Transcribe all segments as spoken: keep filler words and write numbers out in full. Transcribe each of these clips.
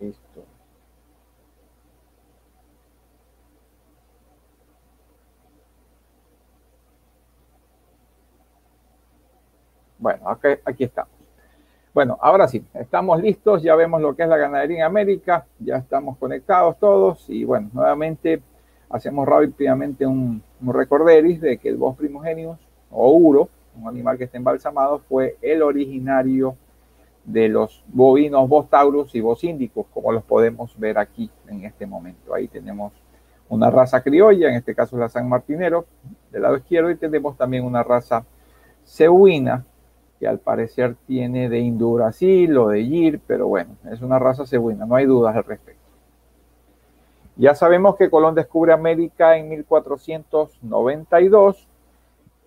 esto. Bueno, okay, aquí estamos. Bueno, ahora sí, estamos listos, ya vemos lo que es la ganadería en América, ya estamos conectados todos y bueno, nuevamente hacemos rápidamente un, un recorderis de que el Bos primogenius o uro, un animal que está embalsamado, fue el originario de los bovinos Bos taurus y Bos indicus, como los podemos ver aquí en este momento. Ahí tenemos una raza criolla, en este caso la San Martinero, del lado izquierdo, y tenemos también una raza cebuina, que al parecer tiene de Indubrasil o de Yir, pero bueno, es una raza cebuina, no hay dudas al respecto. Ya sabemos que Colón descubre América en mil cuatrocientos noventa y dos,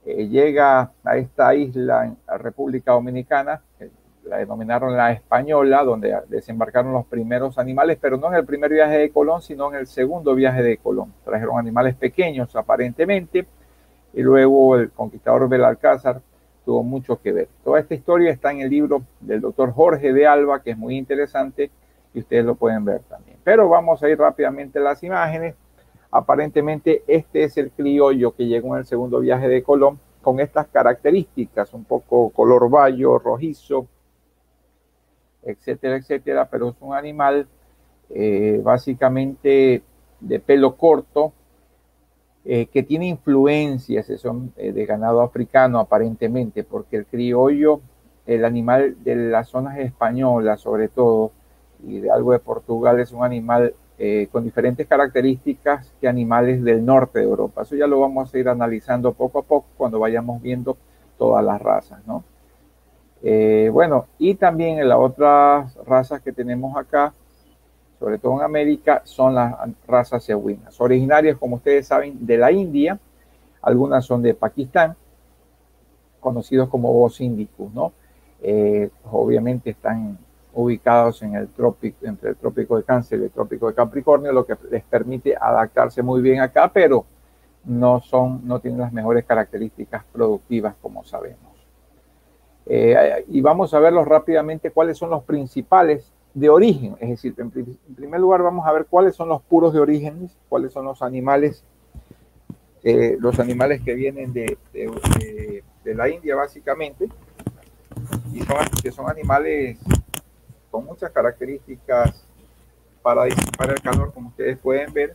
eh, llega a esta isla, en la República Dominicana, la denominaron la Española, donde desembarcaron los primeros animales, pero no en el primer viaje de Colón, sino en el segundo viaje de Colón. Trajeron animales pequeños aparentemente, y luego el conquistador Belalcázar tuvo mucho que ver. Toda esta historia está en el libro del doctor Jorge de Alba, que es muy interesante y ustedes lo pueden ver también. Pero vamos a ir rápidamente a las imágenes. Aparentemente este es el criollo que llegó en el segundo viaje de Colón con estas características, un poco color bayo, rojizo, etcétera, etcétera, pero es un animal eh, básicamente de pelo corto, Eh, que tiene influencias son, eh, de ganado africano aparentemente, porque el criollo, el animal de las zonas españolas sobre todo, y de algo de Portugal, es un animal eh, con diferentes características que animales del norte de Europa. Eso ya lo vamos a ir analizando poco a poco cuando vayamos viendo todas las razas, ¿no? Eh, bueno, y también en las otras razas que tenemos acá, sobre todo en América, son las razas cebuinas, originarias, como ustedes saben, de la India. Algunas son de Pakistán, conocidos como Bos indicus, ¿no? Eh, obviamente están ubicados en el trópico, entre el trópico de Cáncer y el trópico de Capricornio, lo que les permite adaptarse muy bien acá, pero no, son, no tienen las mejores características productivas, como sabemos. Eh, y vamos a verlos rápidamente cuáles son los principales de origen, es decir, en primer lugar vamos a ver cuáles son los puros de origen, cuáles son los animales, eh, los animales que vienen de, de, de, de la India básicamente, y son, que son animales con muchas características para disipar el calor, como ustedes pueden ver,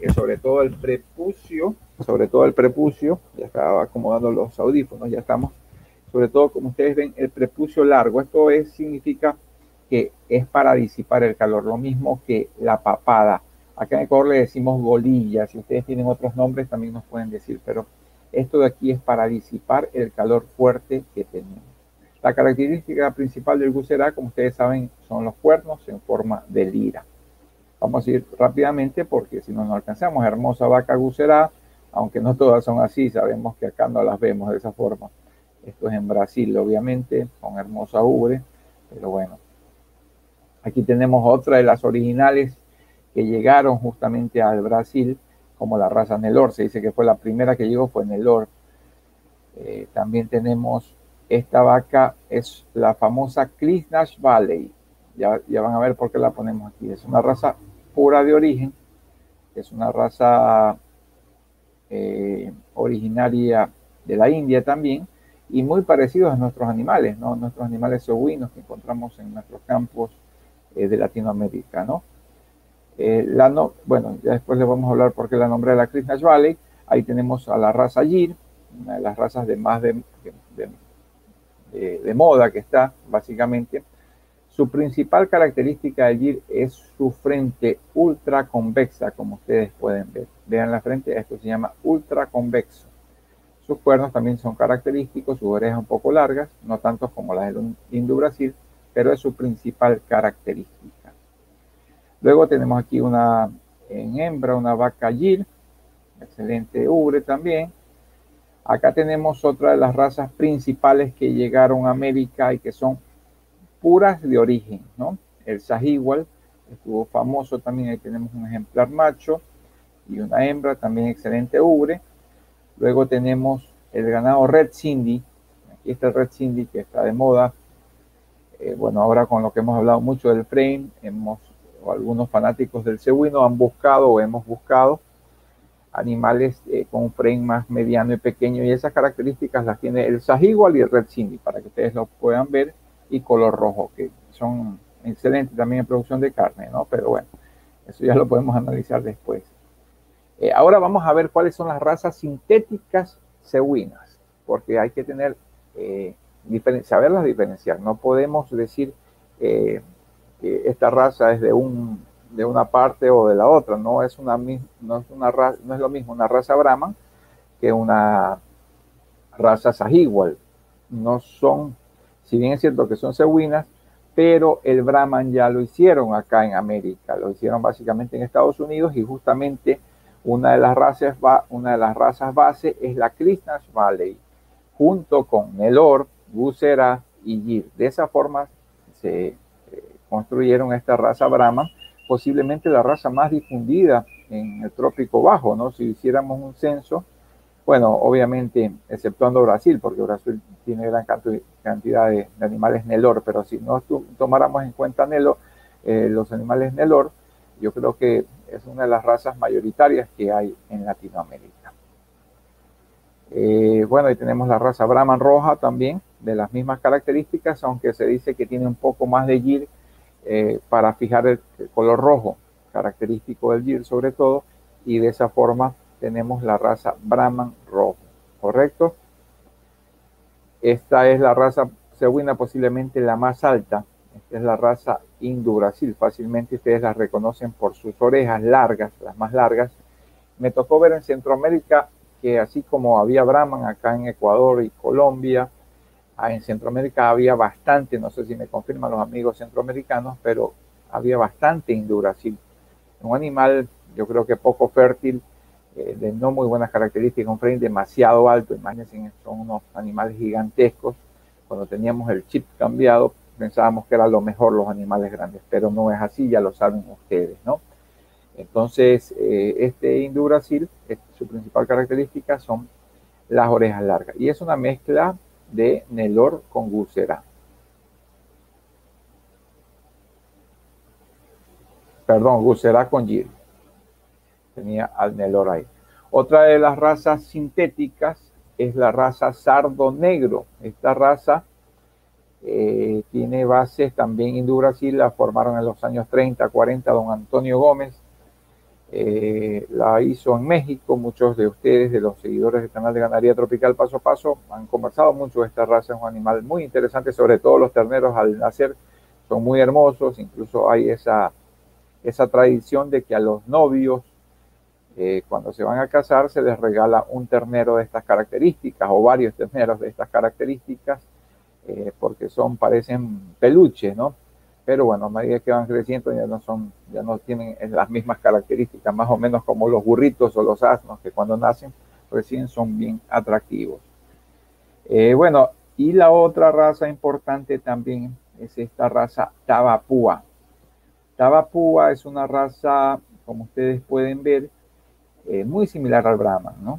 que sobre todo el prepucio, sobre todo el prepucio, ya estaba acomodando los audífonos, ya estamos, sobre todo como ustedes ven, el prepucio largo, esto es, significa que es para disipar el calor, lo mismo que la papada. Acá en Ecuador le decimos golilla, si ustedes tienen otros nombres también nos pueden decir, pero esto de aquí es para disipar el calor fuerte que tenemos. La característica principal del Guzerá, como ustedes saben, son los cuernos en forma de lira. Vamos a ir rápidamente porque si no nos alcanzamos, hermosa vaca Guzerá, aunque no todas son así, sabemos que acá no las vemos de esa forma. Esto es en Brasil, obviamente, con hermosa ubre, pero bueno. Aquí tenemos otra de las originales que llegaron justamente al Brasil, como la raza Nelore. Se dice que fue la primera que llegó, fue Nelore. Eh, también tenemos esta vaca, es la famosa Krishnash Valley. Ya, ya van a ver por qué la ponemos aquí. Es una raza pura de origen. Es una raza eh, originaria de la India también. Y muy parecidos a nuestros animales, ¿no? Nuestros animales cebuinos que encontramos en nuestros campos de Latinoamérica, ¿no? Eh, la no, bueno, ya después les vamos a hablar porque la nombre de la Krishnash Valley. Ahí tenemos a la raza Gir, una de las razas de más de, de, de, de moda que está, básicamente. Su principal característica de Gir es su frente ultra convexa, como ustedes pueden ver. Vean la frente, esto se llama ultra convexo. Sus cuernos también son característicos, sus orejas un poco largas, no tantos como las del Indubrasil, pero es su principal característica. Luego tenemos aquí una en hembra, una vaca Yir, excelente ubre también. Acá tenemos otra de las razas principales que llegaron a América y que son puras de origen, ¿no? El Sahiwal estuvo famoso también, ahí tenemos un ejemplar macho y una hembra, también excelente ubre. Luego tenemos el ganado Red Sindhi, aquí está el Red Sindhi que está de moda. Eh, bueno, ahora con lo que hemos hablado mucho del frame, hemos o algunos fanáticos del cebuino han buscado o hemos buscado animales eh, con un frame más mediano y pequeño, y esas características las tiene el Sajigual y el Red Sindhi, para que ustedes lo puedan ver, y color rojo, que son excelentes también en producción de carne, ¿no? Pero bueno, eso ya lo podemos analizar después. Eh, ahora vamos a ver cuáles son las razas sintéticas cebuinas, porque hay que tener, eh, saberlas diferenciar. No podemos decir eh, que esta raza es de un... de una parte o de la otra. No es una, no es una raza, no es lo mismo una raza Brahman que una raza Sahiwal. No son, si bien es cierto que son cebuinas, pero el Brahman ya lo hicieron acá en América, lo hicieron básicamente en Estados Unidos, y justamente una de las razas, una de las razas base es la Krishna's Valley, junto con Nelore, Guzerá y Yir. De esa forma se eh, construyeron esta raza Brahman, posiblemente la raza más difundida en el trópico bajo, ¿no? Si hiciéramos un censo, bueno, obviamente, exceptuando Brasil, porque Brasil tiene gran cantidad de, de animales Nelore, pero si no tomáramos en cuenta Nelore, eh, los animales Nelore, yo creo que es una de las razas mayoritarias que hay en Latinoamérica. Eh, bueno, y tenemos la raza Brahman roja también, de las mismas características, aunque se dice que tiene un poco más de Gir, Eh, para fijar el, el color rojo, característico del Gir sobre todo, y de esa forma tenemos la raza Brahman rojo, ¿correcto? Esta es la raza cebuina posiblemente la más alta. Esta es la raza Indubrasil, fácilmente ustedes las reconocen por sus orejas largas, las más largas. Me tocó ver en Centroamérica que así como había Brahman acá en Ecuador y Colombia, en Centroamérica había bastante, no sé si me confirman los amigos centroamericanos, pero había bastante Indubrasil. Un animal, yo creo que poco fértil, eh, de no muy buenas características, un frame demasiado alto. Imagínense, son unos animales gigantescos. Cuando teníamos el chip cambiado, pensábamos que era lo mejor los animales grandes, pero no es así, ya lo saben ustedes, ¿no? Entonces, eh, este Indubrasil, su principal característica son las orejas largas. Y es una mezcla de Nelore con Guzerá. Perdón, Guzerá con Gir. Tenía al Nelore ahí. Otra de las razas sintéticas es la raza Sardo negro. Esta raza eh, tiene bases también Indubrasil, la formaron en los años treinta, cuarenta, don Antonio Gómez. Eh, la hizo en México. Muchos de ustedes, de los seguidores del canal de Ganadería Tropical Paso a Paso, han conversado mucho de esta raza. Es un animal muy interesante, sobre todo los terneros al nacer son muy hermosos. Incluso hay esa, esa tradición de que a los novios, eh, cuando se van a casar, se les regala un ternero de estas características, o varios terneros de estas características, eh, porque son, parecen peluches, ¿no? Pero bueno, a medida que van creciendo ya no son, ya no tienen las mismas características, más o menos como los burritos o los asnos, que cuando nacen recién son bien atractivos. Eh, bueno, y la otra raza importante también es esta raza Tabapuã. Tabapuã es una raza, como ustedes pueden ver, eh, muy similar al Brahman, ¿no?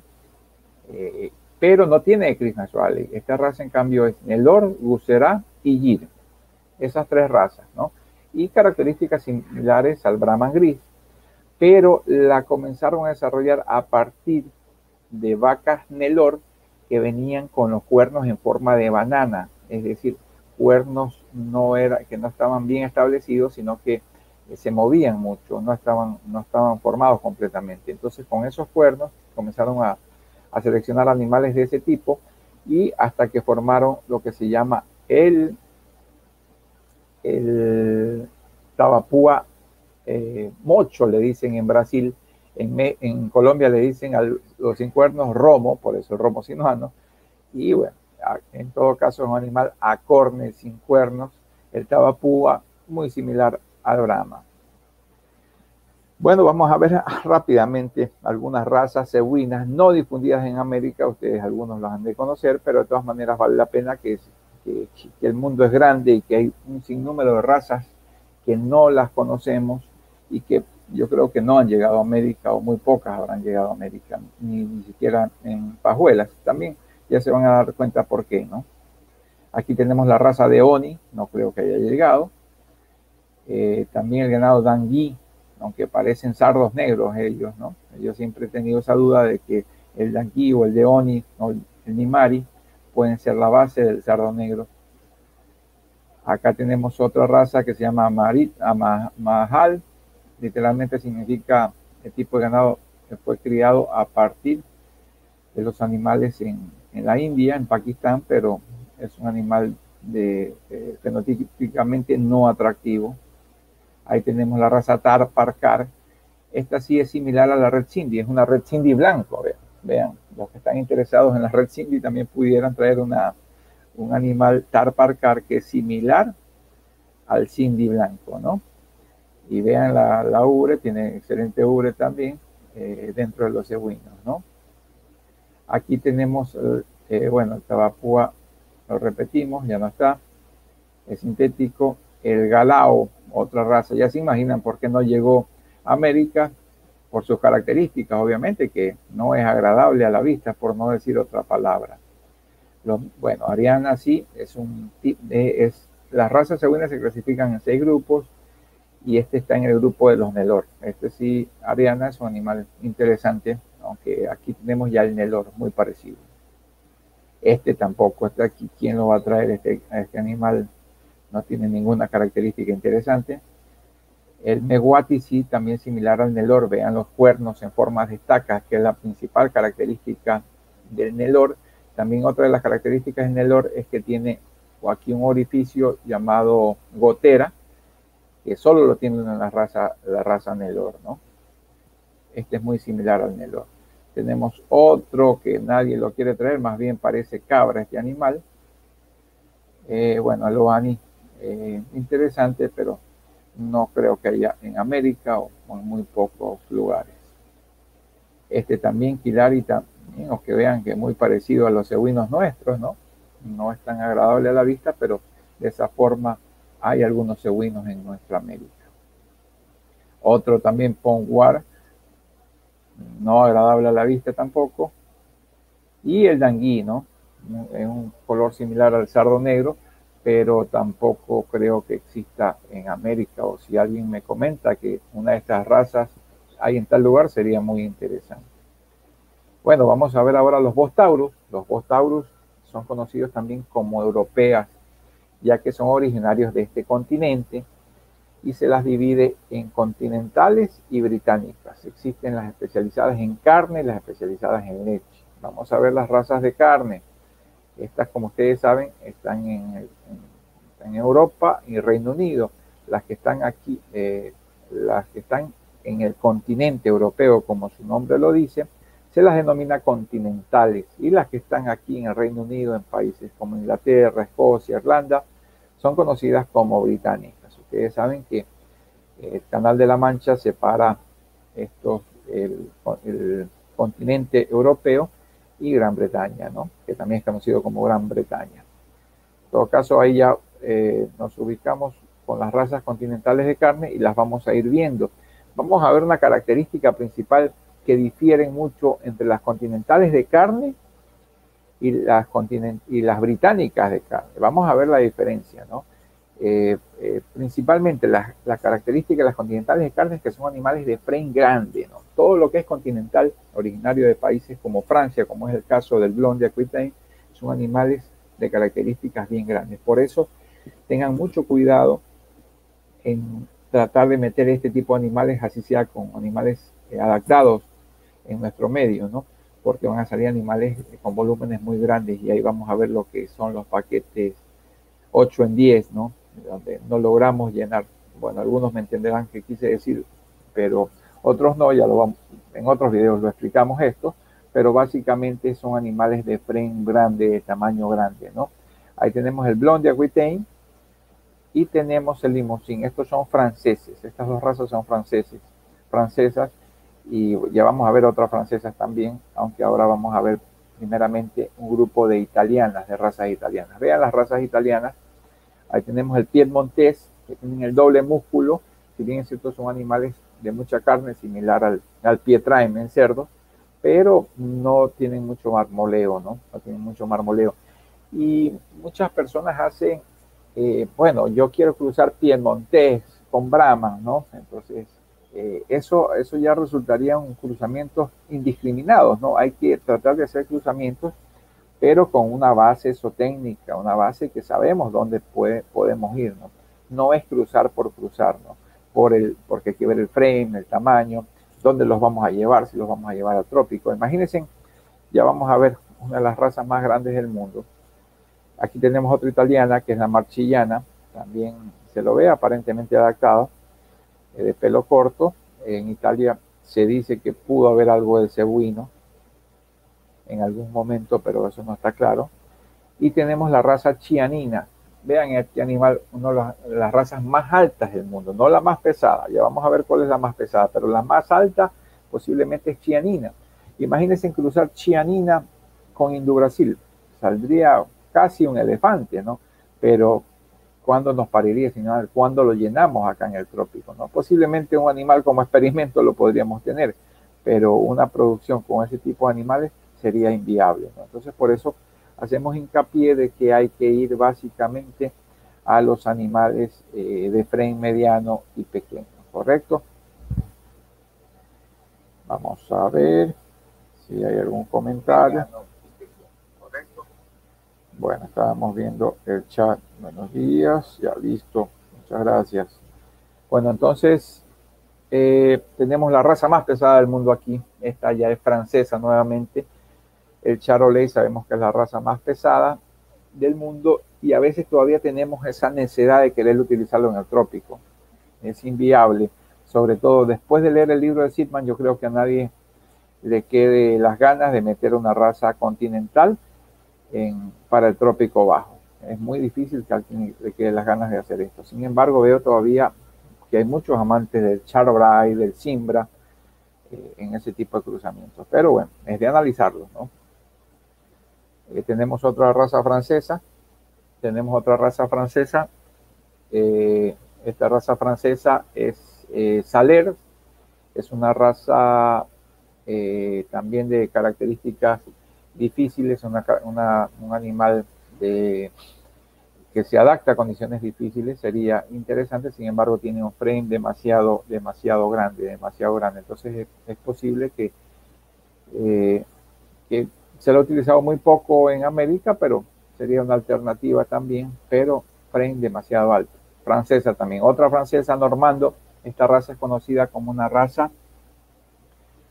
Eh, pero no tiene Krishna's Valley. Esta raza en cambio es Nelore, Guzerá y Gir. Esas tres razas, ¿no? Y características similares al Brahman gris, pero la comenzaron a desarrollar a partir de vacas Nelore que venían con los cuernos en forma de banana, es decir, cuernos no era, que no estaban bien establecidos, sino que se movían mucho, no estaban, no estaban formados completamente. Entonces, con esos cuernos comenzaron a, a seleccionar animales de ese tipo, y hasta que formaron lo que se llama el... el Tabapuã eh, mocho, le dicen en Brasil. En, me, en Colombia le dicen a los sin cuernos romo, por eso el romo sinuano, y bueno, en todo caso es un animal acorne, sin cuernos, el Tabapuã, muy similar al Brahma. Bueno, vamos a ver rápidamente algunas razas cebuinas no difundidas en América. Ustedes algunos las han de conocer, pero de todas maneras vale la pena que Que, que el mundo es grande y que hay un sinnúmero de razas que no las conocemos y que yo creo que no han llegado a América, o muy pocas habrán llegado a América, ni, ni siquiera en pajuelas. También ya se van a dar cuenta por qué, ¿no? Aquí tenemos la raza Deoni, no creo que haya llegado. eh, también el ganado dangui, aunque parecen sardos negros ellos, ¿no? Yo siempre he tenido esa duda de que el dangui o el deoni o el nimari pueden ser la base del sardo negro. Acá tenemos otra raza que se llama Marit, ama, mahal, literalmente significa el tipo de ganado que fue criado a partir de los animales en, en la India, en Pakistán, pero es un animal de, eh, fenotípicamente no atractivo. Ahí tenemos la raza Tharparkar. Esta sí es similar a la Red Sindhi, es una Red Sindhi blanco. Vean, vean, los que están interesados en la Red Sindhi también pudieran traer una, un animal Tharparkar que es similar al Sindhi blanco, ¿no? Y vean la, la ubre, tiene excelente ubre también eh, dentro de los cebuinos, ¿no? Aquí tenemos, eh, bueno, el Tabapuã, lo repetimos, ya no está, es sintético. El galao, otra raza, ya se imaginan por qué no llegó a América, por sus características, obviamente, que no es agradable a la vista, por no decir otra palabra. Los, bueno, Ariana sí, es un tip de, es, las razas cebuinas se clasifican en seis grupos, y este está en el grupo de los Nelore. Este sí, Ariana, es un animal interesante, aunque aquí tenemos ya el Nelore, muy parecido. Este tampoco, este aquí, ¿quién lo va a traer? Este, este animal no tiene ninguna característica interesante. El Meguati sí, también similar al Nelore. Vean los cuernos en forma de estacas, que es la principal característica del Nelore. También otra de las características del Nelore es que tiene aquí un orificio llamado gotera, que solo lo tienen en la raza, la raza Nelore, ¿no? Este es muy similar al Nelore. Tenemos otro que nadie lo quiere traer, más bien parece cabra este animal. Eh, bueno, el Oani, eh, interesante, pero no creo que haya en América o en muy pocos lugares. Este también, Kilari, también, o que vean que es muy parecido a los cebuinos nuestros, ¿no? No es tan agradable a la vista, pero de esa forma hay algunos cebuinos en nuestra América. Otro también, Ponguar, no agradable a la vista tampoco. Y el dangui, ¿no? Es un color similar al sardo negro, pero tampoco creo que exista en América. O si alguien me comenta que una de estas razas hay en tal lugar, sería muy interesante. Bueno, vamos a ver ahora los Bos taurus. Los Bos taurus son conocidos también como europeas, ya que son originarios de este continente, y se las divide en continentales y británicas. Existen las especializadas en carne y las especializadas en leche. Vamos a ver las razas de carne. Estas, como ustedes saben, están en, en, en Europa y Reino Unido. Las que están aquí, eh, las que están en el continente europeo, como su nombre lo dice, se las denomina continentales, y las que están aquí en el Reino Unido, en países como Inglaterra, Escocia, Irlanda, son conocidas como británicas. Ustedes saben que el Canal de la Mancha separa estos, el, el continente europeo y Gran Bretaña, ¿no? Que también es conocido como Gran Bretaña. En todo caso, ahí ya eh, nos ubicamos con las razas continentales de carne y las vamos a ir viendo. Vamos a ver una característica principal que difieren mucho entre las continentales de carne y las, continent y las británicas de carne. Vamos a ver la diferencia, ¿no? Eh, eh, principalmente las, las características de las continentales de carne es que son animales de frame grande, ¿no? Todo lo que es continental, originario de países como Francia, como es el caso del Blonde d'Aquitaine, son animales de características bien grandes. Por eso tengan mucho cuidado en tratar de meter este tipo de animales, así sea con animales eh, adaptados en nuestro medio, ¿no? Porque van a salir animales con volúmenes muy grandes, y ahí vamos a ver lo que son los paquetes ocho en diez, ¿no? Donde no logramos llenar. Bueno, algunos me entenderán que quise decir, pero otros no, ya lo vamos, en otros videos lo explicamos esto, pero básicamente son animales de frame grande, de tamaño grande, ¿no? Ahí tenemos el Blonde d'Aquitaine y tenemos el Limousin. Estos son franceses, estas dos razas son franceses, francesas, y ya vamos a ver otras francesas también, aunque ahora vamos a ver primeramente un grupo de italianas, de razas italianas. Vean las razas italianas. Ahí tenemos el Piedmontés, que tienen el doble músculo. Si bien es cierto, son animales de mucha carne, similar al, al pietraime en cerdo, pero no tienen mucho marmoleo, ¿no? No tienen mucho marmoleo. Y muchas personas hacen, eh, bueno, yo quiero cruzar Piedmontés con Brahman, ¿no? Entonces, eh, eso, eso ya resultaría un cruzamiento indiscriminado, ¿no? Hay que tratar de hacer cruzamientos, pero con una base exotécnica, una base que sabemos dónde puede, podemos ir, ¿no? No es cruzar por cruzar, ¿no? Por el, porque hay que ver el frame, el tamaño, dónde los vamos a llevar, si los vamos a llevar al trópico. Imagínense, ya vamos a ver una de las razas más grandes del mundo. Aquí tenemos otra italiana, que es la marchillana, también se lo ve aparentemente adaptado, eh, de pelo corto. En Italia se dice que pudo haber algo de cebuino en algún momento, pero eso no está claro. Y tenemos la raza chianina. Vean este animal, una de las, las razas más altas del mundo, no la más pesada, ya vamos a ver cuál es la más pesada, pero la más alta posiblemente es Chianina. Imagínense cruzar Chianina con Indubrasil, saldría casi un elefante, ¿no? Pero ¿cuándo nos pariría ese animal? ¿Cuándo lo llenamos acá en el trópico, ¿no? Posiblemente un animal como experimento lo podríamos tener, pero una producción con ese tipo de animales sería inviable, ¿no? Entonces por eso hacemos hincapié de que hay que ir básicamente a los animales eh, de frame mediano y pequeño, ¿correcto? Vamos a ver si hay algún comentario. Mediano y pequeño, ¿correcto? Bueno, estábamos viendo el chat. Buenos días, ya listo, muchas gracias. Bueno, entonces eh, tenemos la raza más pesada del mundo aquí. Esta ya es francesa nuevamente. El Charolais sabemos que es la raza más pesada del mundo y a veces todavía tenemos esa necesidad de querer utilizarlo en el trópico. Es inviable, sobre todo después de leer el libro de Sidman. Yo creo que a nadie le quede las ganas de meter una raza continental en, para el trópico bajo. Es muy difícil que alguien le quede las ganas de hacer esto. Sin embargo, veo todavía que hay muchos amantes del Charolais, del Simbrah, eh, en ese tipo de cruzamientos. Pero bueno, es de analizarlo, ¿no? Eh, tenemos otra raza francesa, tenemos otra raza francesa, eh, esta raza francesa es eh, Saler, es una raza eh, también de características difíciles, una, una, un animal de, que se adapta a condiciones difíciles, sería interesante, sin embargo tiene un frame demasiado, demasiado grande, demasiado grande, entonces es, es posible que... Eh, que se lo ha utilizado muy poco en América, pero sería una alternativa también, pero frame demasiado alto. Francesa también. Otra francesa, Normando. Esta raza es conocida como una raza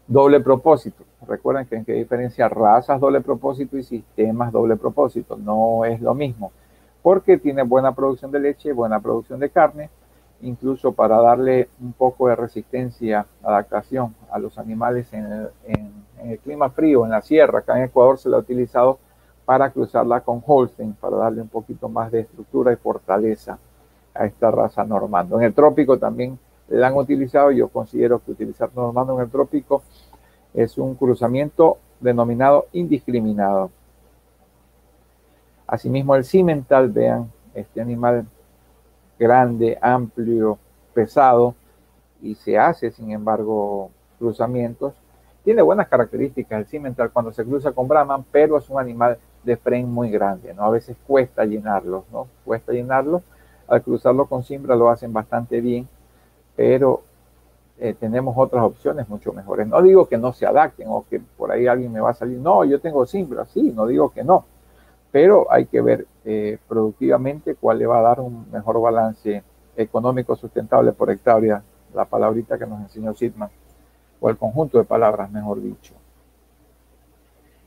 doble propósito. Recuerden que hay que diferenciar razas doble propósito y sistemas doble propósito. No es lo mismo, porque tiene buena producción de leche, buena producción de carne, incluso para darle un poco de resistencia, adaptación a los animales en el, en en el clima frío, en la sierra. Acá en Ecuador se la ha utilizado para cruzarla con Holstein, para darle un poquito más de estructura y fortaleza a esta raza normando. En el trópico también la han utilizado. Yo considero que utilizar normando en el trópico es un cruzamiento denominado indiscriminado. Asimismo el Simmental, vean, este animal grande, amplio, pesado, y se hace sin embargo cruzamientos. Tiene buenas características el Simmental cuando se cruza con Brahman, pero es un animal de frame muy grande, ¿no? A veces cuesta llenarlos, ¿no? Cuesta llenarlos. Al cruzarlo con Simbrah lo hacen bastante bien, pero eh, tenemos otras opciones mucho mejores. No digo que no se adapten o que por ahí alguien me va a salir, no, yo tengo Simbrah, sí, no digo que no, pero hay que ver eh, productivamente cuál le va a dar un mejor balance económico sustentable por hectárea, la palabrita que nos enseñó Sidman, o el conjunto de palabras, mejor dicho.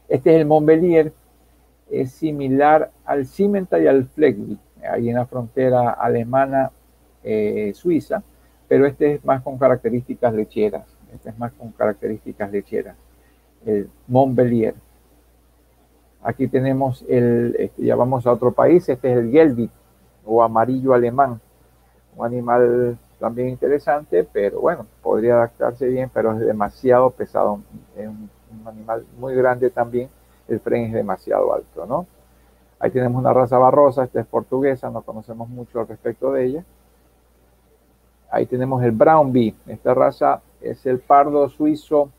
Este es el Montbélier, es similar al Simmental y al Flegby, ahí en la frontera alemana-suiza, eh, pero este es más con características lecheras, este es más con características lecheras, el Montbélier. Aquí tenemos el, este, ya vamos a otro país, este es el Gelbit, o amarillo alemán, un animal también interesante, pero bueno, podría adaptarse bien, pero es demasiado pesado, es un, un animal muy grande también, el frame es demasiado alto, ¿no? Ahí tenemos una raza barrosa, esta es portuguesa, no conocemos mucho al respecto de ella. Ahí tenemos el Brown Bee, esta raza es el pardo suizo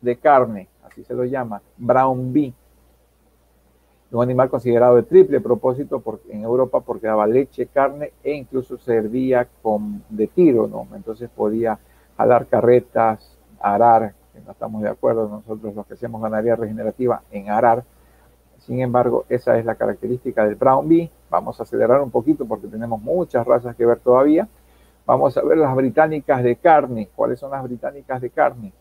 de carne, así se lo llama, Brown Bee. un animal considerado de triple propósito por, en Europa porque daba leche, carne e incluso servía con, de tiro, ¿no? Entonces podía jalar carretas, arar, que no estamos de acuerdo nosotros los que hacemos ganadería regenerativa en arar. Sin embargo, esa es la característica del Brown Bee. Vamos a acelerar un poquito porque tenemos muchas razas que ver todavía. Vamos a ver las británicas de carne. ¿Cuáles son las británicas de carne?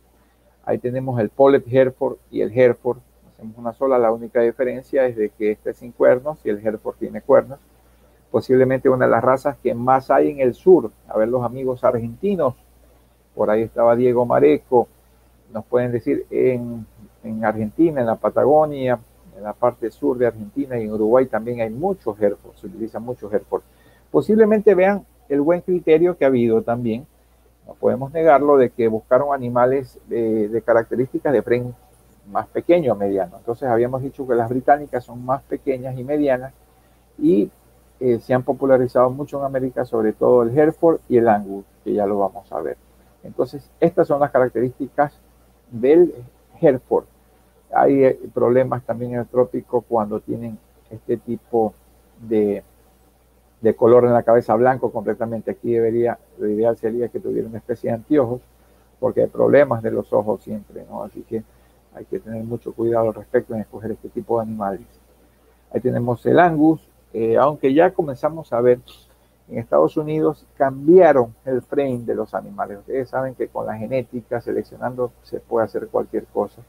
Ahí tenemos el Pollet Hereford y el Hereford. Hacemos una sola, la única diferencia es de que este es sin cuernos y el Hereford tiene cuernos. Posiblemente una de las razas que más hay en el sur. A ver, los amigos argentinos. Por ahí estaba Diego Mareco. Nos pueden decir en, en Argentina, en la Patagonia, en la parte sur de Argentina y en Uruguay también hay muchos Herefords, se utilizan muchos Herefords. Posiblemente vean el buen criterio que ha habido también, no podemos negarlo, de que buscaron animales de, de características de fren más pequeño a mediano. Entonces habíamos dicho que las británicas son más pequeñas y medianas y eh, se han popularizado mucho en América, sobre todo el Hereford y el Angus, que ya lo vamos a ver. Entonces estas son las características del Hereford. Hay problemas también en el trópico cuando tienen este tipo de, de color en la cabeza, blanco completamente. Aquí debería, lo ideal sería que tuviera una especie de anteojos, porque hay problemas de los ojos siempre, ¿no? Así que hay que tener mucho cuidado al respecto en escoger este tipo de animales. Ahí tenemos el Angus, eh, aunque ya comenzamos a ver, en Estados Unidos cambiaron el frame de los animales. Ustedes saben que con la genética, seleccionando, se puede hacer cualquier cosa.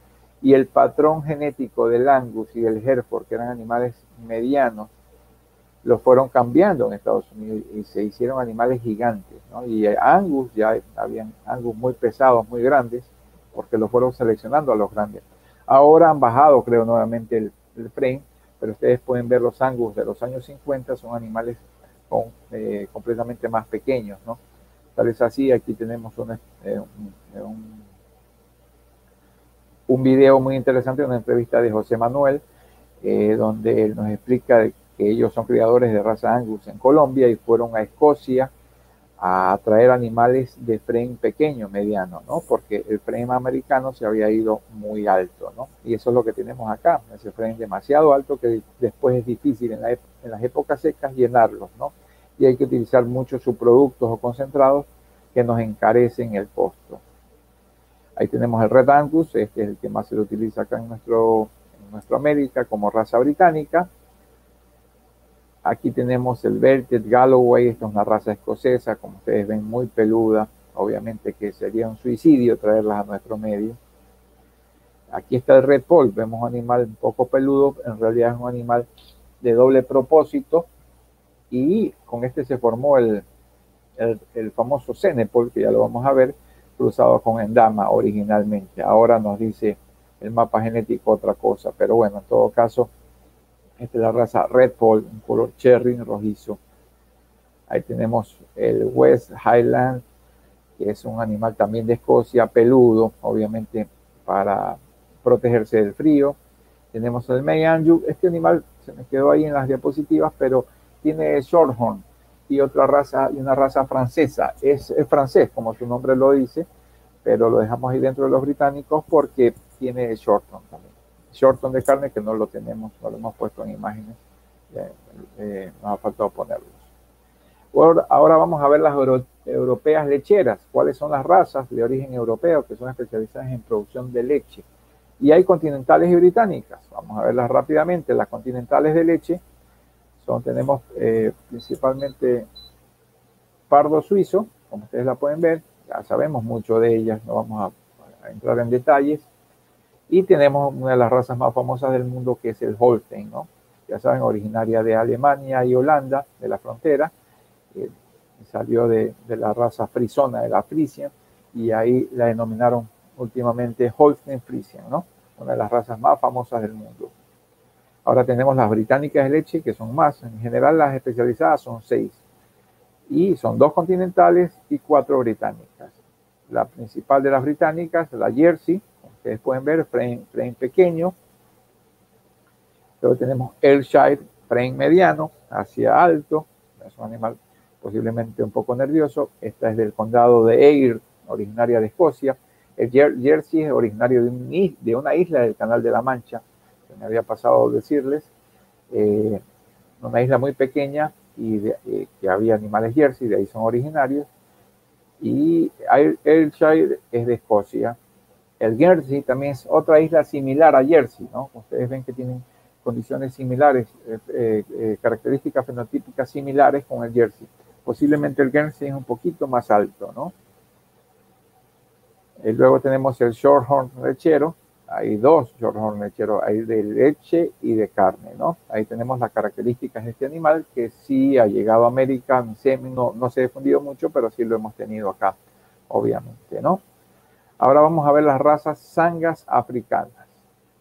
Y el patrón genético del Angus y del Hereford, que eran animales medianos, lo fueron cambiando en Estados Unidos y se hicieron animales gigantes, ¿no? Y Angus, ya habían Angus muy pesados, muy grandes, porque lo fueron seleccionando a los grandes. Ahora han bajado, creo, nuevamente el, el frame, pero ustedes pueden ver los Angus de los años cincuenta, son animales con, eh, completamente más pequeños, ¿no? Tal es así, aquí tenemos una, eh, un... un un video muy interesante, una entrevista de José Manuel, eh, donde él nos explica que ellos son criadores de raza Angus en Colombia y fueron a Escocia a traer animales de frame pequeño, mediano, ¿no? Porque el frame americano se había ido muy alto, ¿no? Y eso es lo que tenemos acá, ese frame demasiado alto que después es difícil en, la en las épocas secas llenarlos, ¿no? Y hay que utilizar mucho subproductos o concentrados que nos encarecen el costo. Ahí tenemos el Red Angus, este es el que más se lo utiliza acá en, nuestro, en nuestra América como raza británica. Aquí tenemos el Belted Galloway, esta es una raza escocesa, como ustedes ven, muy peluda. Obviamente que sería un suicidio traerlas a nuestro medio. Aquí está el Red Poll, vemos un animal un poco peludo, en realidad es un animal de doble propósito. Y con este se formó el, el, el famoso Senepol, que ya lo vamos a ver, cruzado con Endama originalmente. Ahora nos dice el mapa genético otra cosa, pero bueno, en todo caso, esta es la raza Red Poll, un color cherry rojizo. Ahí tenemos el West Highland, que es un animal también de Escocia, peludo, obviamente para protegerse del frío. Tenemos el May Angus, este animal se me quedó ahí en las diapositivas, pero tiene Shorthorn. Y otra raza, y una raza francesa, es, es francés como su nombre lo dice, pero lo dejamos ahí dentro de los británicos porque tiene Shorthorn también, Shorthorn de carne que no lo tenemos, no lo hemos puesto en imágenes, eh, eh, nos ha faltado ponerlos. Ahora, ahora vamos a ver las euro, europeas lecheras, cuáles son las razas de origen europeo que son especializadas en producción de leche, y hay continentales y británicas. Vamos a verlas rápidamente. Las continentales de leche son, tenemos eh, principalmente pardo suizo, como ustedes la pueden ver, ya sabemos mucho de ellas, no vamos a, a entrar en detalles. Y tenemos una de las razas más famosas del mundo, que es el Holstein, ¿no? Ya saben, originaria de Alemania y Holanda, de la frontera, eh, salió de, de la raza frisona, de la Frisia, y ahí la denominaron últimamente Holstein Frisian, ¿no? Una de las razas más famosas del mundo. Ahora tenemos las británicas de leche, que son más. En general las especializadas son seis. Y son dos continentales y cuatro británicas. La principal de las británicas, la Jersey, como ustedes pueden ver, frame, frame pequeño. Luego tenemos Ayrshire, frame mediano, hacia alto. Es un animal posiblemente un poco nervioso. Esta es del condado de Ayr, originaria de Escocia. El Jersey es originario de una isla del Canal de la Mancha. Me había pasado decirles, eh, una isla muy pequeña y de, eh, que había animales jersey, de ahí son originarios, y Ayrshire es de Escocia. El Guernsey también es otra isla similar a Jersey, ¿no? Ustedes ven que tienen condiciones similares, eh, eh, eh, características fenotípicas similares con el Jersey. Posiblemente el Guernsey es un poquito más alto, ¿no? Eh, luego tenemos el Shorthorn lechero. Hay dos Shorthorn lecheros, hay de leche y de carne, ¿no? Ahí tenemos las características de este animal que sí ha llegado a América, no, no se ha difundido mucho, pero sí lo hemos tenido acá, obviamente, ¿no? Ahora vamos a ver las razas sangas africanas.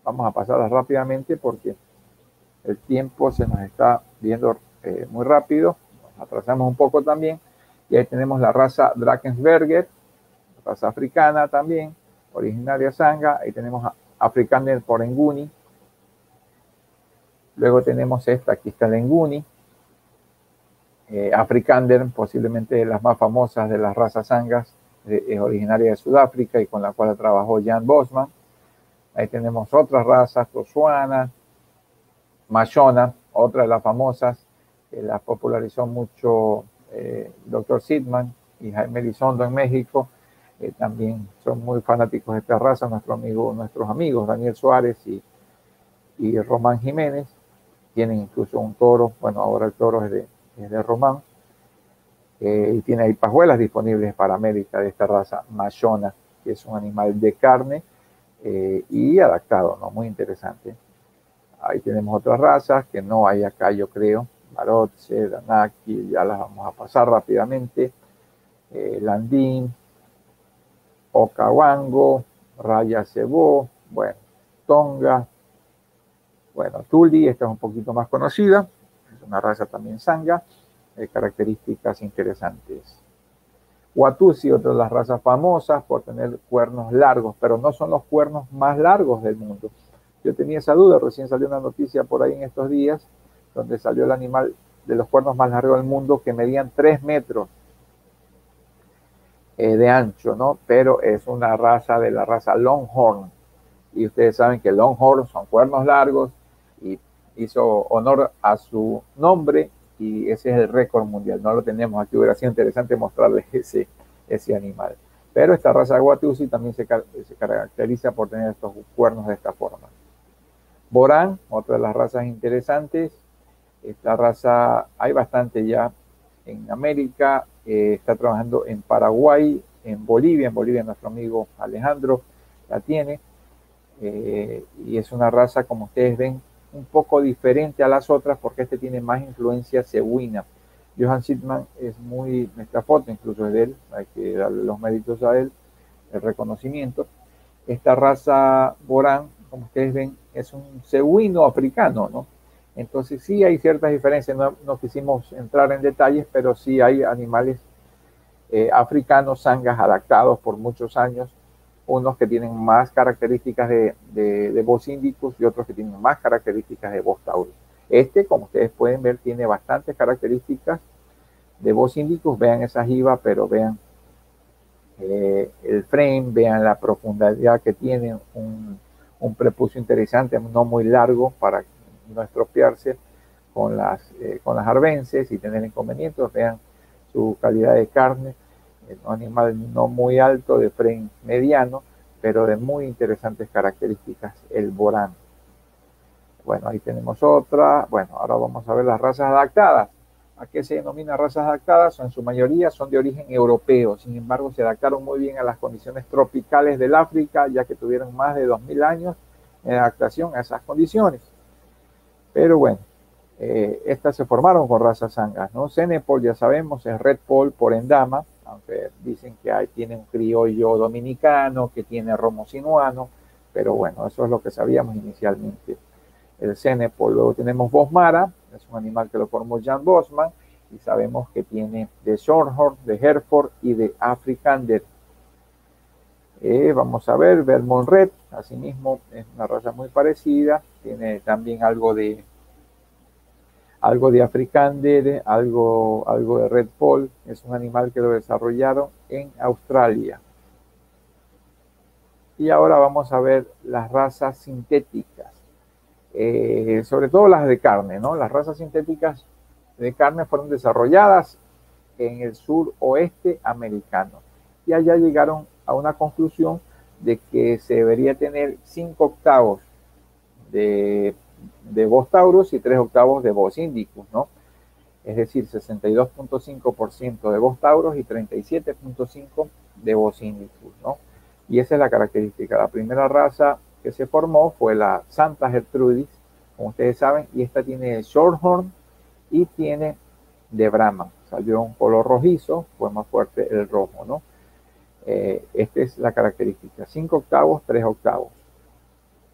Vamos a pasarlas rápidamente porque el tiempo se nos está viendo eh, muy rápido. Nos atrasamos un poco también. Y ahí tenemos la raza Drakensberger, raza africana también, originaria sanga. Ahí tenemos Afrikaner por Enguni. Luego tenemos esta, aquí está el Enguni. Eh, Afrikaner, posiblemente de las más famosas de las razas sangas, eh, es originaria de Sudáfrica y con la cual trabajó Jan Bosman. Ahí tenemos otras razas, Tosuana, Machona, otra de las famosas, que las popularizó mucho eh, doctor Sidman y Jaime Elizondo en México. Eh, también son muy fanáticos de esta raza, nuestro amigo, nuestros amigos Daniel Suárez y, y Román Jiménez. Tienen incluso un toro, bueno, ahora el toro es de, es de Román. Eh, y tiene ahí pajuelas disponibles para América de esta raza Machona, que es un animal de carne eh, y adaptado, ¿no? Muy interesante. Ahí tenemos otras razas que no hay acá, yo creo. Barotse, Danaki, ya las vamos a pasar rápidamente. Eh, Landín, Okawango, Raya Cebú, bueno, Tonga, bueno, Tuli, esta es un poquito más conocida, es una raza también sanga, eh, características interesantes. Watusi, otra de las razas famosas por tener cuernos largos, pero no son los cuernos más largos del mundo. Yo tenía esa duda, recién salió una noticia por ahí en estos días, donde salió el animal de los cuernos más largos del mundo, que medían tres metros. De ancho, ¿no? Pero es una raza de la raza Longhorn. Y ustedes saben que Longhorn son cuernos largos y hizo honor a su nombre y ese es el récord mundial. No lo tenemos aquí, hubiera sido interesante mostrarles ese, ese animal. Pero esta raza de Watusi también se, se caracteriza por tener estos cuernos de esta forma. Borán, otra de las razas interesantes. Esta raza hay bastante ya en América. Eh, está trabajando en Paraguay, en Bolivia, en Bolivia nuestro amigo Alejandro la tiene, eh, y es una raza, como ustedes ven, un poco diferente a las otras porque este tiene más influencia cebuina. Johan Sidman es muy, esta foto incluso es de él, hay que darle los méritos a él, el reconocimiento. Esta raza Borán, como ustedes ven, es un cebuino africano, ¿no? Entonces sí hay ciertas diferencias, no, no quisimos entrar en detalles, pero sí hay animales eh, africanos, sangas, adaptados por muchos años, unos que tienen más características de, de, de Bos indicus y otros que tienen más características de Bos taurus. Este, como ustedes pueden ver, tiene bastantes características de Bos indicus, vean esa jiba, pero vean eh, el frame, vean la profundidad que tiene, un, un prepucio interesante, no muy largo para no estropearse con las, eh, con las arvences y tener inconvenientes. Vean su calidad de carne, un animal no muy alto, de frame mediano, pero de muy interesantes características, el Borán. Bueno, ahí tenemos otra. Bueno, ahora vamos a ver las razas adaptadas. ¿A qué se denomina razas adaptadas? En su mayoría son de origen europeo, sin embargo se adaptaron muy bien a las condiciones tropicales del África, ya que tuvieron más de dos mil años en adaptación a esas condiciones. Pero bueno, eh, estas se formaron con razas sangas, ¿no? Senepol, ya sabemos, es Red Poll por Endama, aunque dicen que hay, tiene un criollo dominicano, que tiene romo sinuano, pero bueno, eso es lo que sabíamos inicialmente. El Senepol, luego tenemos Bosmara, es un animal que lo formó Jan Bosman, y sabemos que tiene de Shorthorn, de Hereford y de Afrikaner. Eh, vamos a ver, Vermont Red, asimismo es una raza muy parecida, tiene también algo de algo de Afrikaner, algo, algo de Red Poll, es un animal que lo desarrollaron en Australia. Y ahora vamos a ver las razas sintéticas. eh, sobre todo las de carne, ¿no? Las razas sintéticas de carne fueron desarrolladas en el sur oeste americano y allá llegaron a una conclusión de que se debería tener cinco octavos de, de Bos taurus y tres octavos de Bos indicus, ¿no? Es decir, sesenta y dos punto cinco por ciento de Bos taurus y treinta y siete punto cinco por ciento de Bos indicus, ¿no? Y esa es la característica. La primera raza que se formó fue la Santa Gertrudis, como ustedes saben, y esta tiene Shorthorn y tiene de Brahman. Salió un color rojizo, fue más fuerte el rojo, ¿no? Eh, esta es la característica, cinco octavos, tres octavos.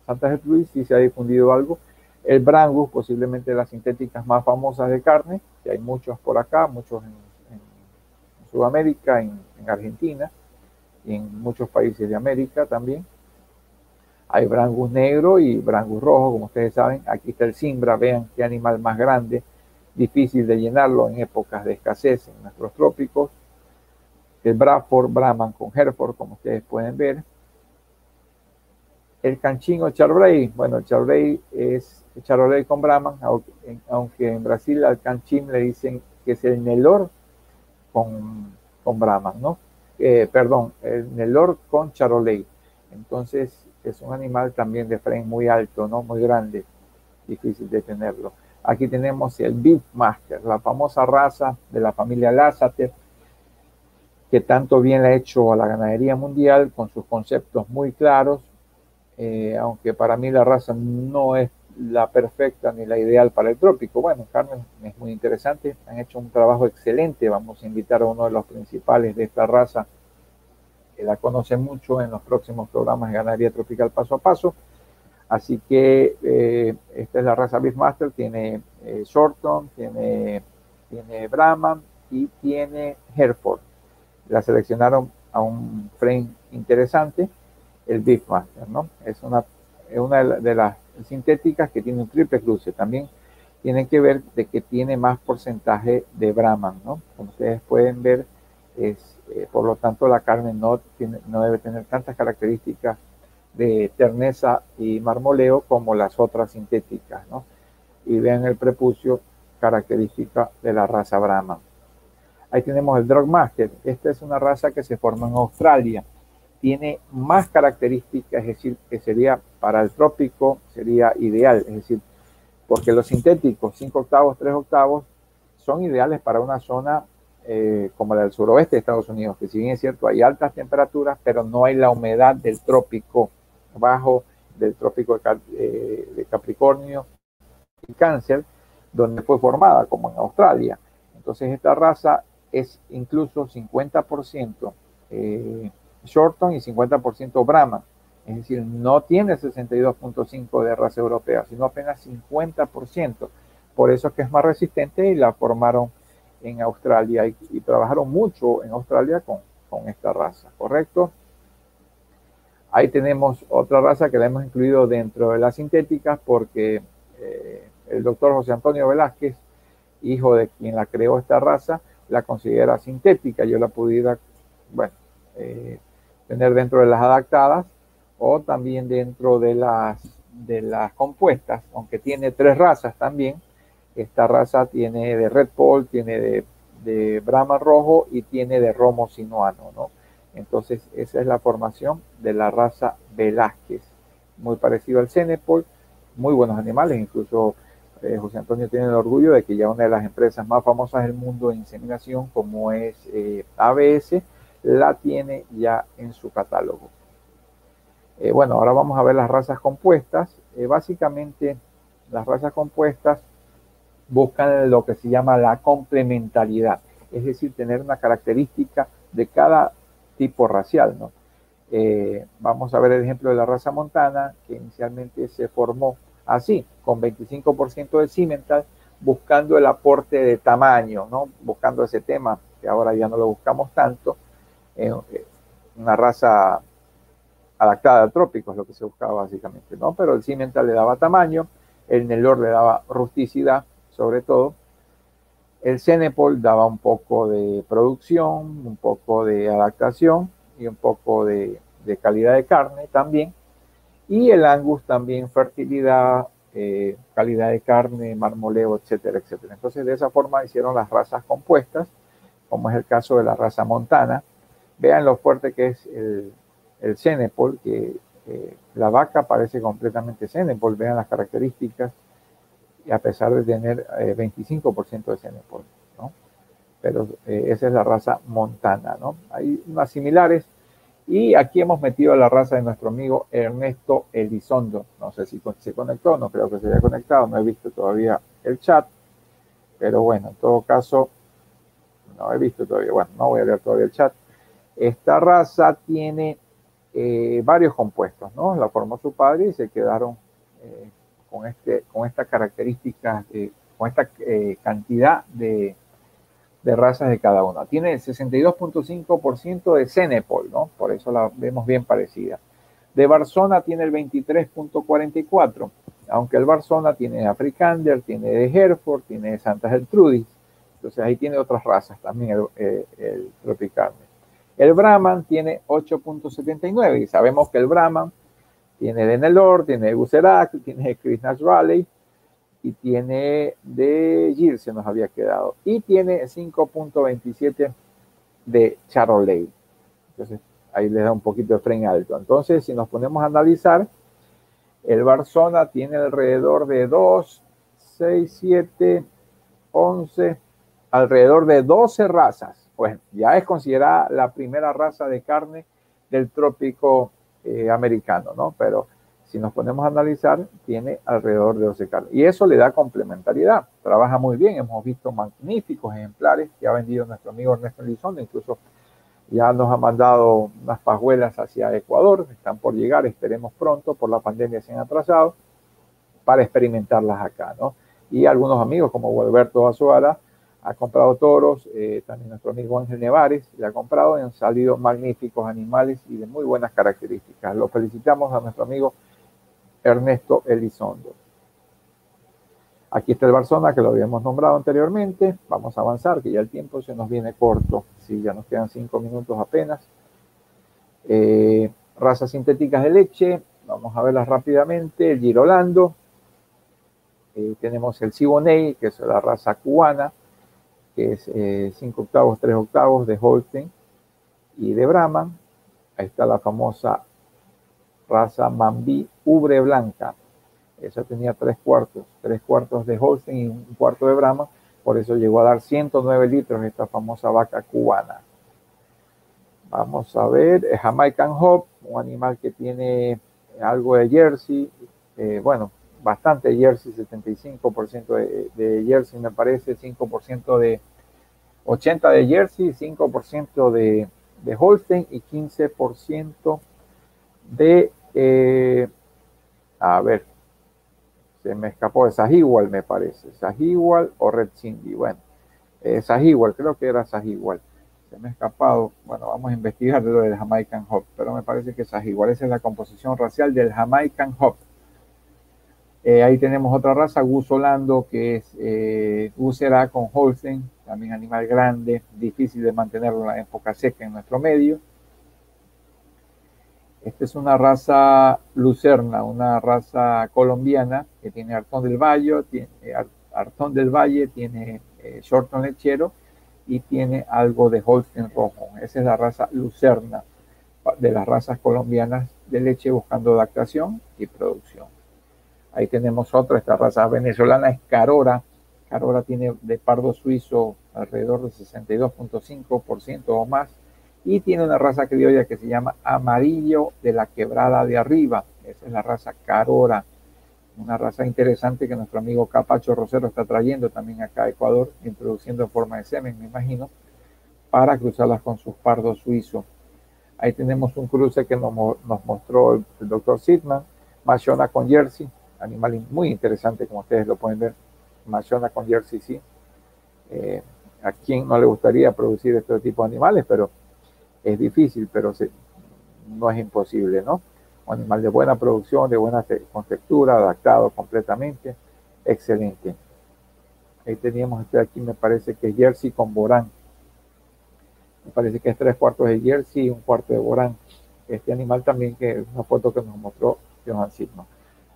Santa Gertrudis, si se ha difundido algo. El Brangus, posiblemente las sintéticas más famosas de carne, que hay muchos por acá, muchos en, en Sudamérica, en, en Argentina, y en muchos países de América también. Hay Brangus negro y Brangus rojo, como ustedes saben. Aquí está el Simbrah, vean qué animal más grande, difícil de llenarlo en épocas de escasez en nuestros trópicos. El Bradford, Brahman con Hereford, como ustedes pueden ver. El canchino Charolais, bueno, el Charolais es Charolais con Brahman, aunque en Brasil al canchín le dicen que es el Nelore con, con Brahman, ¿no? Eh, perdón, el Nelore con Charolais. Entonces es un animal también de frame muy alto, ¿no? Muy grande, difícil de tenerlo. Aquí tenemos el Beefmaster, la famosa raza de la familia Lassater, que tanto bien le ha hecho a la ganadería mundial con sus conceptos muy claros. Eh, aunque para mí la raza no es la perfecta ni la ideal para el trópico. Bueno, Carmen, es muy interesante, han hecho un trabajo excelente. Vamos a invitar a uno de los principales de esta raza, que la conoce mucho, en los próximos programas de Ganadería Tropical Paso a Paso. Así que eh, esta es la raza Beefmaster, tiene eh, Shorthorn, tiene, tiene Brahman y tiene Hereford. La seleccionaron a un frame interesante, el Beefmaster, ¿no? Es una, es una de las sintéticas que tiene un triple cruce. También tienen que ver de que tiene más porcentaje de Brahman, ¿no? Como ustedes pueden ver, es, eh, por lo tanto la carne no, tiene, no debe tener tantas características de terneza y marmoleo como las otras sintéticas, ¿no? Y vean el prepucio, característica de la raza Brahman. Ahí tenemos el Drogmaster. Esta es una raza que se forma en Australia. Tiene más características, es decir, que sería para el trópico, sería ideal, es decir, porque los sintéticos cinco octavos, tres octavos son ideales para una zona eh, como la del suroeste de Estados Unidos, que si bien es cierto hay altas temperaturas, pero no hay la humedad del trópico bajo, del trópico de, eh, de Capricornio y Cáncer, donde fue formada, como en Australia. Entonces esta raza es incluso cincuenta por ciento eh, Shorthorn y cincuenta por ciento Brahman, es decir, no tiene sesenta y dos punto cinco por ciento de raza europea, sino apenas cincuenta por ciento. Por eso es que es más resistente y la formaron en Australia y, y trabajaron mucho en Australia con, con esta raza, ¿correcto? Ahí tenemos otra raza que la hemos incluido dentro de las sintéticas porque eh, el doctor José Antonio Velázquez, hijo de quien la creó esta raza, la considera sintética. Yo la pudiera, bueno, eh, tener dentro de las adaptadas o también dentro de las, de las compuestas, aunque tiene tres razas también. Esta raza tiene de Red Poll, tiene de, de Brahman rojo y tiene de romo sinuano, ¿no? Entonces esa es la formación de la raza Velázquez, muy parecido al Senepol, muy buenos animales. Incluso eh, José Antonio tiene el orgullo de que ya una de las empresas más famosas del mundo de inseminación, como es eh, A B S, la tiene ya en su catálogo. Eh, bueno, ahora vamos a ver las razas compuestas. Eh, básicamente, las razas compuestas buscan lo que se llama la complementariedad, es decir, tener una característica de cada tipo racial, ¿no? Eh, vamos a ver el ejemplo de la raza montana, que inicialmente se formó así, con veinticinco por ciento de Simmental, buscando el aporte de tamaño, ¿no? Buscando ese tema, que ahora ya no lo buscamos tanto. Una raza adaptada a trópicos, lo que se buscaba básicamente, ¿no? Pero el Simmental le daba tamaño, el Nelore le daba rusticidad, sobre todo. El Senepol daba un poco de producción, un poco de adaptación y un poco de, de calidad de carne también. Y el Angus también fertilidad, eh, calidad de carne, marmoleo, etcétera, etcétera. Entonces, de esa forma hicieron las razas compuestas, como es el caso de la raza montana. Vean lo fuerte que es el, el Senepol, que eh, la vaca parece completamente Senepol, vean las características, a pesar de tener eh, veinticinco por ciento de Senepol, ¿no? Pero eh, esa es la raza montana, ¿no? Hay unas similares, y aquí hemos metido a la raza de nuestro amigo Ernesto Elizondo. No sé si se conectó, no creo que se haya conectado, no he visto todavía el chat, pero bueno, en todo caso, no he visto todavía, bueno, no voy a leer todavía el chat. Esta raza tiene eh, varios compuestos, ¿no? La formó su padre y se quedaron eh, con, este, con esta característica, eh, con esta eh, cantidad de, de razas de cada una. Tiene el sesenta y dos punto cinco por ciento de Senepol, ¿no? Por eso la vemos bien parecida. De Barzona tiene el veintitrés punto cuarenta y cuatro por ciento, aunque el Barzona tiene de Afrikander, tiene de Hereford, tiene de Santa Gertrudis. Entonces ahí tiene otras razas también el, el, el Tropicarne. El Brahman tiene ocho punto setenta y nueve, y sabemos que el Brahman tiene de Nelore, tiene de Guzerá, tiene de Krishna's Valley, y tiene de Gir, se nos había quedado, y tiene cinco punto veintisiete de Charolais. Entonces, ahí les da un poquito de fren alto. Entonces, si nos ponemos a analizar, el Barzona tiene alrededor de dos, seis, siete, once, alrededor de doce razas. Pues ya es considerada la primera raza de carne del trópico eh, americano, ¿no? Pero si nos ponemos a analizar, tiene alrededor de doce carnes. Y eso le da complementariedad. Trabaja muy bien. Hemos visto magníficos ejemplares que ha vendido nuestro amigo Ernesto Elizondo. Incluso ya nos ha mandado unas pajuelas hacia Ecuador. Están por llegar, esperemos pronto. Por la pandemia se han atrasado para experimentarlas acá, ¿no? Y algunos amigos como Gualberto Azuara ha comprado toros, eh, también nuestro amigo Ángel Nevares le ha comprado, y han salido magníficos animales y de muy buenas características. Lo felicitamos a nuestro amigo Ernesto Elizondo. Aquí está el Barzona, que lo habíamos nombrado anteriormente. Vamos a avanzar, que ya el tiempo se nos viene corto. Sí, ya nos quedan cinco minutos apenas. Eh, razas sintéticas de leche, vamos a verlas rápidamente. El Girolando, eh, tenemos el Siboney, que es la raza cubana, que es eh, cinco octavos, tres octavos de Holstein y de Brahman. Ahí está la famosa raza Mambí Ubre Blanca. Esa tenía tres cuartos, tres cuartos de Holstein y un cuarto de Brahman. Por eso llegó a dar ciento nueve litros esta famosa vaca cubana. Vamos a ver, Jamaican Hop, un animal que tiene algo de jersey, eh, bueno, bastante jersey, setenta y cinco por ciento de, de jersey me parece, cinco por ciento de ochenta por ciento de jersey, cinco por ciento de, de Holstein y quince por ciento de, eh, a ver, se me escapó de Sahiwal me parece, Sahiwal o Red Sindhi, bueno, eh, Sahiwal, creo que era Sahiwal, se me ha escapado, bueno, vamos a investigar lo del Jamaican Hop, pero me parece que Sahiwal, esa es la composición racial del Jamaican Hop. Eh, ahí tenemos otra raza, Guzolando, que es eh, Guzerá con Holstein, también animal grande, difícil de mantenerlo en la época seca en nuestro medio. Esta es una raza lucerna, una raza colombiana que tiene Hartón del Valle, tiene, Hartón del Valle, tiene eh, Shorthorn lechero y tiene algo de Holstein rojo. Esa es la raza lucerna de las razas colombianas de leche buscando adaptación y producción. Ahí tenemos otra, esta raza venezolana es Carora. Carora tiene de Pardo suizo alrededor del sesenta y dos punto cinco por ciento o más. Y tiene una raza criolla que se llama Amarillo de la Quebrada de Arriba. Esa es la raza Carora. Una raza interesante que nuestro amigo Capacho Rosero está trayendo también acá a Ecuador, introduciendo en forma de semen, me imagino, para cruzarlas con sus pardos suizos. Ahí tenemos un cruce que nos, nos mostró el, el doctor Sidman, Machona con jersey. Animal muy interesante, como ustedes lo pueden ver, Machona con jersey, sí. Eh, a quien no le gustaría producir este tipo de animales, pero es difícil, pero se, no es imposible, ¿no? Un animal de buena producción, de buena contextura, adaptado completamente, excelente. Ahí teníamos este de aquí, me parece que es jersey con borán. Me parece que es tres cuartos de jersey y un cuarto de borán. Este animal también, que es una foto que nos mostró Johan Sidman.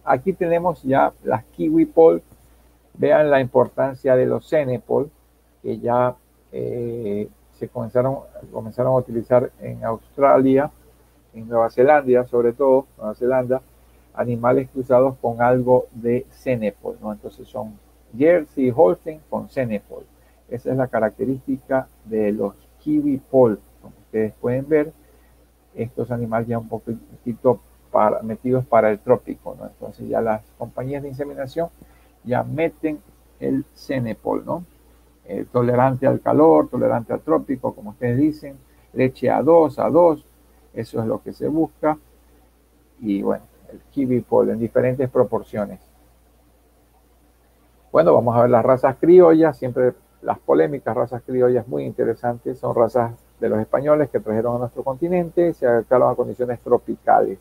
Aquí tenemos ya las Kiwi Poll. Vean la importancia de los Senepol, que ya eh, se comenzaron, comenzaron a utilizar en Australia, en Nueva Zelanda, sobre todo, Nueva Zelanda, animales cruzados con algo de Senepol, ¿no? Entonces son Jersey y Holstein con Senepol. Esa es la característica de los Kiwi Poll. Como ustedes pueden ver, estos animales ya un poquito para, metidos para el trópico, ¿no? Entonces ya las compañías de inseminación ya meten el Senepol, ¿no? Eh, tolerante al calor, tolerante al trópico, como ustedes dicen, leche A dos, A dos, eso es lo que se busca. Y bueno, el Kiwi Poll en diferentes proporciones. Bueno, vamos a ver las razas criollas, siempre las polémicas razas criollas muy interesantes, son razas de los españoles que trajeron a nuestro continente, se adaptaron a condiciones tropicales.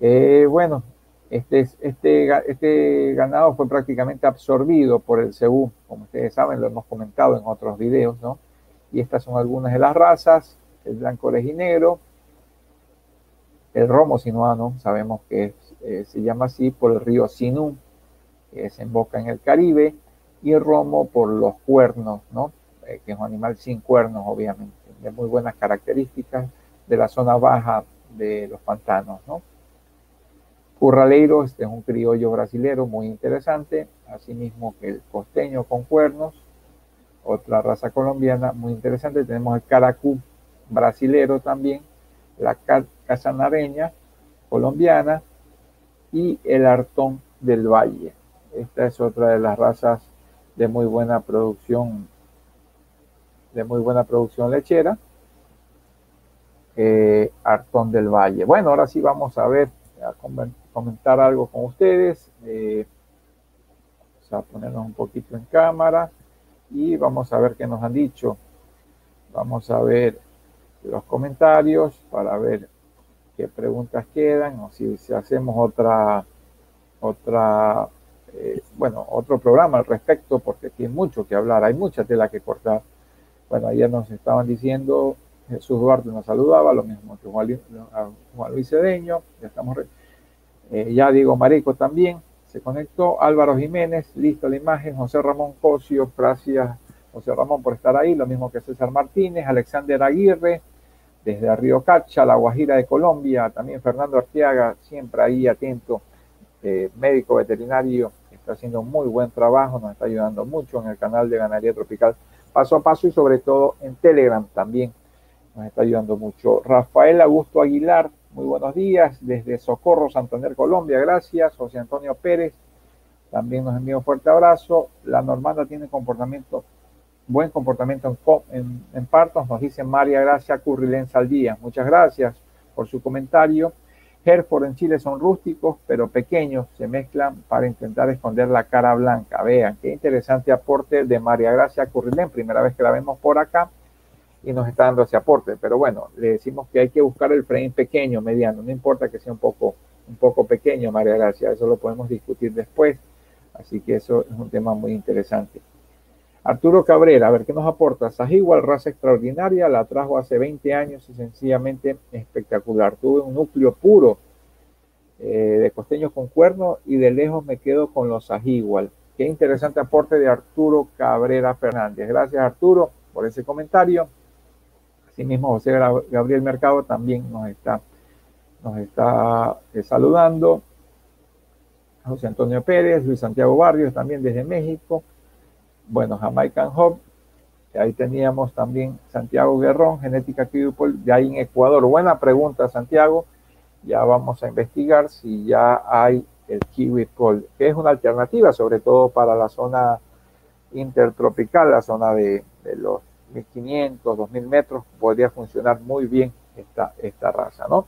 Eh, bueno, este, este, este ganado fue prácticamente absorbido por el Cebú, como ustedes saben, lo hemos comentado en otros videos, ¿no? Y estas son algunas de las razas, el blanco orejinegro, el romo sinuano, sabemos que es, eh, se llama así por el río Sinú, que desemboca en el Caribe, y el romo por los cuernos, ¿no? Eh, que es un animal sin cuernos, obviamente, de muy buenas características de la zona baja de los pantanos, ¿no? Curraleiro, este es un criollo brasilero muy interesante, asimismo que el costeño con cuernos, otra raza colombiana muy interesante. Tenemos el caracú brasilero también, la casanareña colombiana y el hartón del valle. Esta es otra de las razas de muy buena producción, de muy buena producción lechera, eh, hartón del valle. Bueno, ahora sí vamos a ver, a comentar algo con ustedes. Eh, vamos a ponernos un poquito en cámara y vamos a ver qué nos han dicho. Vamos a ver los comentarios para ver qué preguntas quedan o si, si hacemos otra otra eh, bueno, otro programa al respecto, porque aquí hay mucho que hablar, hay mucha tela que cortar. Bueno, ayer nos estaban diciendo, Jesús Duarte nos saludaba, lo mismo que Juan, Juan Luis Cedeño, ya estamos, re, eh, ya Diego Mareco también se conectó, Álvaro Jiménez, listo la imagen, José Ramón Cosio, gracias José Ramón por estar ahí, lo mismo que César Martínez, Alexander Aguirre, desde Río Cacha, La Guajira de Colombia, también Fernando Arteaga, siempre ahí atento, eh, médico veterinario, está haciendo un muy buen trabajo, nos está ayudando mucho en el canal de Ganadería Tropical, paso a paso y sobre todo en Telegram también, nos está ayudando mucho. Rafael Augusto Aguilar, muy buenos días, desde Socorro, Santander, Colombia, gracias. José Antonio Pérez, también nos envía un fuerte abrazo. La normanda tiene comportamiento, buen comportamiento en, en, en partos, nos dice María Gracia Currilenza al día. Muchas gracias por su comentario. Hereford en Chile son rústicos, pero pequeños, se mezclan para intentar esconder la cara blanca. Vean, qué interesante aporte de María Gracia Currilenza, primera vez que la vemos por acá. Y nos está dando ese aporte, pero bueno, le decimos que hay que buscar el frame pequeño, mediano, no importa que sea un poco, un poco pequeño, María Gracia, eso lo podemos discutir después, así que eso es un tema muy interesante. Arturo Cabrera, a ver qué nos aporta. Sajigual, raza extraordinaria, la trajo hace veinte años y sencillamente espectacular, tuve un núcleo puro eh, de costeños con cuernos y de lejos me quedo con los Sajigual. Qué interesante aporte de Arturo Cabrera Fernández, gracias Arturo por ese comentario. Asimismo, José Gabriel Mercado también nos está, nos está saludando. José Antonio Pérez, Luis Santiago Barrios, también desde México. Bueno, Jamaican Hub. Ahí teníamos también Santiago Guerrón, Genética Kiwipol, de ahí en Ecuador. Buena pregunta, Santiago. Ya vamos a investigar si ya hay el Kiwipol, que es una alternativa, sobre todo para la zona intertropical, la zona de, de los mil quinientos, dos mil metros, podría funcionar muy bien esta, esta raza, ¿no?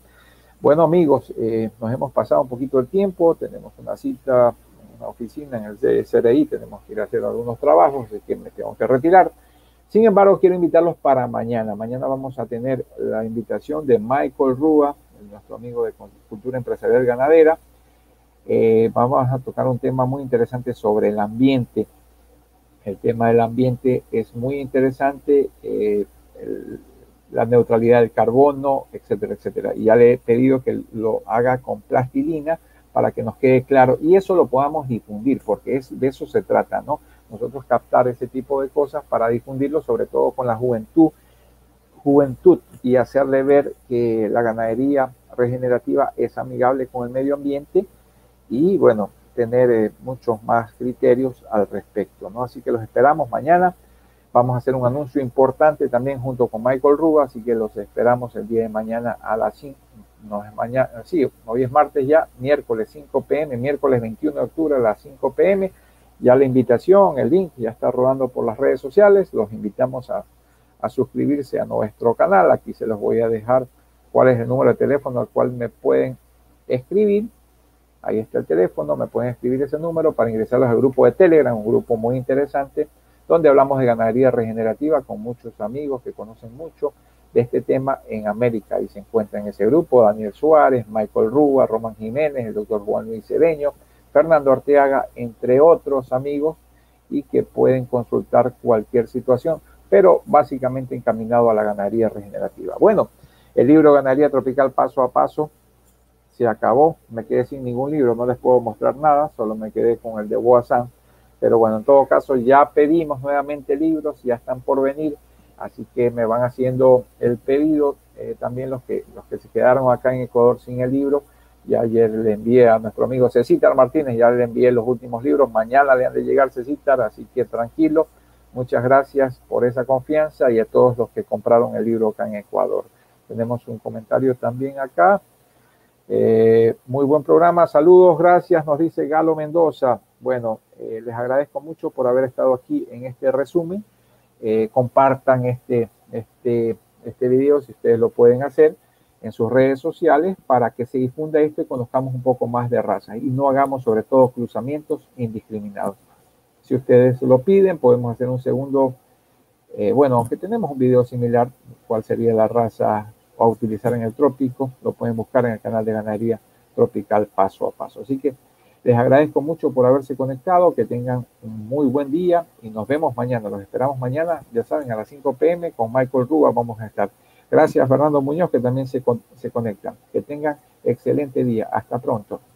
Bueno, amigos, eh, nos hemos pasado un poquito el tiempo, tenemos una cita en una oficina en el C R I, tenemos que ir a hacer algunos trabajos, así que me tengo que retirar. Sin embargo, quiero invitarlos para mañana. Mañana vamos a tener la invitación de Michael Rúa, nuestro amigo de Cultura Empresarial Ganadera. Eh, vamos a tocar un tema muy interesante sobre el ambiente. El tema del ambiente es muy interesante, eh, el, la neutralidad del carbono, etcétera, etcétera. Y ya le he pedido que lo haga con plastilina para que nos quede claro y eso lo podamos difundir, porque es, de eso se trata, ¿no? Nosotros captar ese tipo de cosas para difundirlo, sobre todo con la juventud, juventud y hacerle ver que la ganadería regenerativa es amigable con el medio ambiente y, bueno, tener eh, muchos más criterios al respecto, ¿no? Así que los esperamos mañana. Vamos a hacer un anuncio importante también junto con Michael Ruba, así que los esperamos el día de mañana a las cinco. No es mañana, sí, hoy es martes ya, miércoles cinco p m, miércoles veintiuno de octubre a las cinco p m Ya la invitación, el link ya está rodando por las redes sociales. Los invitamos a, a suscribirse a nuestro canal. Aquí se los voy a dejar cuál es el número de teléfono al cual me pueden escribir. Ahí está el teléfono, me pueden escribir ese número para ingresarlos al grupo de Telegram, un grupo muy interesante, donde hablamos de ganadería regenerativa con muchos amigos que conocen mucho de este tema en América. Y se encuentra en ese grupo Daniel Suárez, Michael Rúa, Román Jiménez, el doctor Juan Luis Cedeño, Fernando Arteaga, entre otros amigos, y que pueden consultar cualquier situación, pero básicamente encaminado a la ganadería regenerativa. Bueno, el libro Ganadería Tropical Paso a Paso se acabó, me quedé sin ningún libro, no les puedo mostrar nada, solo me quedé con el de Boazán, pero bueno, en todo caso ya pedimos nuevamente libros, ya están por venir, así que me van haciendo el pedido, eh, también los que, los que se quedaron acá en Ecuador sin el libro, ya ayer le envié a nuestro amigo Cecitar Martínez, ya le envié los últimos libros, mañana le han de llegar Cecitar, así que tranquilo, muchas gracias por esa confianza y a todos los que compraron el libro acá en Ecuador. Tenemos un comentario también acá. Eh, muy buen programa, saludos, gracias, nos dice Galo Mendoza. Bueno, eh, les agradezco mucho por haber estado aquí en este resumen. Eh, compartan este, este, este video si ustedes lo pueden hacer en sus redes sociales para que se difunda esto y conozcamos un poco más de raza y no hagamos sobre todo cruzamientos indiscriminados. Si ustedes lo piden, podemos hacer un segundo, eh, bueno, aunque tenemos un video similar, cuál sería la raza a utilizar en el trópico, lo pueden buscar en el canal de Ganadería Tropical Paso a Paso. Así que les agradezco mucho por haberse conectado, que tengan un muy buen día y nos vemos mañana, los esperamos mañana, ya saben, a las cinco p m con Michael Ruba vamos a estar. Gracias a Fernando Muñoz que también se, con, se conecta, que tengan excelente día, hasta pronto.